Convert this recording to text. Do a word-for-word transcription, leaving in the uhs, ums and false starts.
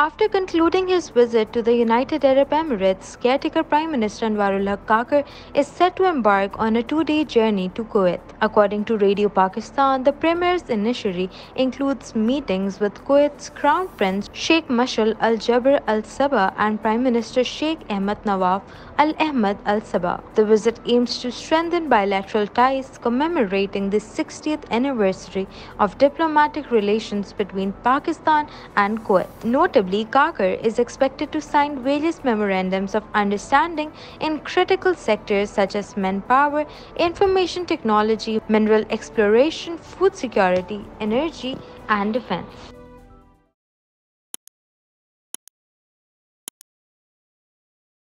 After concluding his visit to the United Arab Emirates, caretaker Prime Minister Anwaarul Haq Kakar is set to embark on a two-day journey to Kuwait. According to Radio Pakistan, the Premier's initiative includes meetings with Kuwait's Crown Prince Sheikh Mashal Al Jaber Al Sabah and Prime Minister Sheikh Ahmed Nawaf Al Ahmad Al Sabah. The visit aims to strengthen bilateral ties commemorating the sixtieth anniversary of diplomatic relations between Pakistan and Kuwait. Notably, Kakar is expected to sign various memorandums of understanding in critical sectors such as manpower, information technology, mineral exploration, food security, energy, and defense.